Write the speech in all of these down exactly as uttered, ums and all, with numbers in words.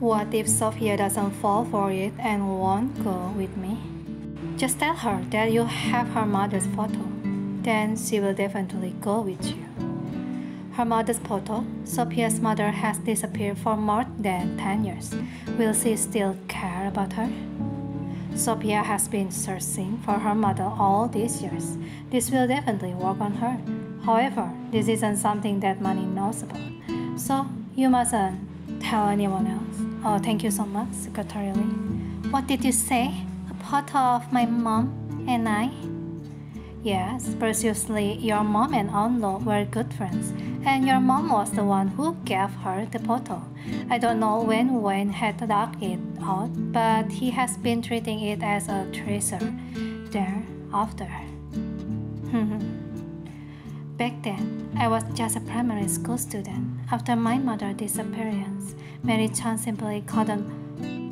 What if Sophia doesn't fall for it and won't go with me? Just tell her that you have her mother's photo. Then she will definitely go with you. Her mother's photo? Sophia's mother has disappeared for more than ten years. Will she still care about her? Sophia has been searching for her mother all these years. This will definitely work on her. However, this isn't something that Money knows about. So, you mustn't tell anyone else. Oh, thank you so much, Secretary Lee. What did you say? A photo of my mom and I? Yes, preciously, your mom and Aunt Lo were good friends, and your mom was the one who gave her the photo. I don't know when Wayne had dug it out, but he has been treating it as a treasure thereafter. Back then, I was just a primary school student. After my mother's disappearance, Mary Chan simply couldn't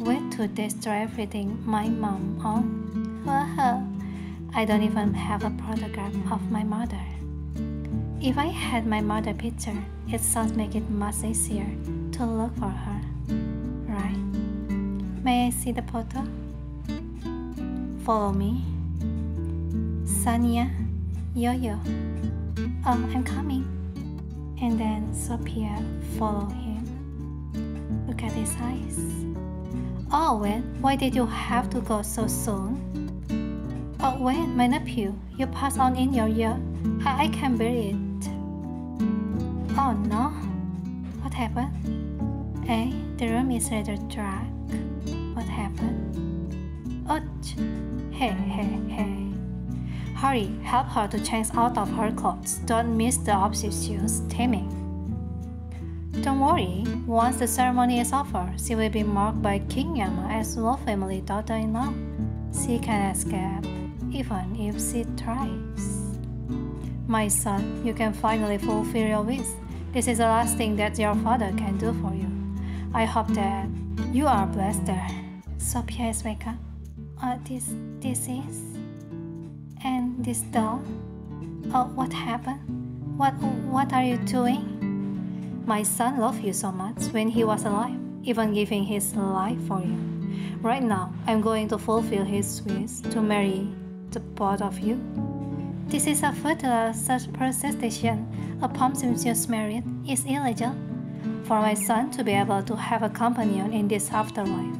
wait to destroy everything my mom owned. Wow. I don't even have a photograph of my mother. If I had my mother's picture, it would make it much easier to look for her, right? May I see the photo? Follow me. Sanya Yo-Yo. Um, I'm coming. And then Sophia followed him. Look at his eyes. Oh, well, why did you have to go so soon? Oh, wait, my nephew, you passed on in your ear. I, I can bear it. Oh no, what happened? Eh, the room is rather dark. What happened? Oh, hey, hey, hey. Hurry, help her to change out of her clothes. Don't miss the obsequious timing. Don't worry, once the ceremony is over, she will be marked by King Yama as royal family daughter-in-law. She can escape. Even if she tries. My son, you can finally fulfill your wish. This is the last thing that your father can do for you. I hope that you are blessed there. Sophia is wake up. Uh, this, this is? And this doll? Oh, what happened? What, what are you doing? My son loved you so much when he was alive, even giving his life for you. Right now, I'm going to fulfill his wish to marry the both of you. This is a fertile superstition. A presumptuous marriage is illegal. For my son to be able to have a companion in this afterlife,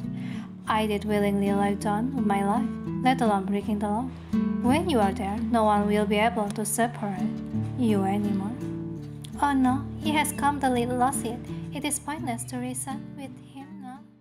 I did willingly live on with my life, let alone breaking the law. When you are there, no one will be able to separate you anymore. Oh no, he has completely lost it. It is pointless to reason with him now.